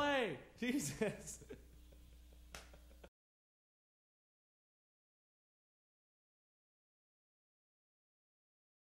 play, Jesus.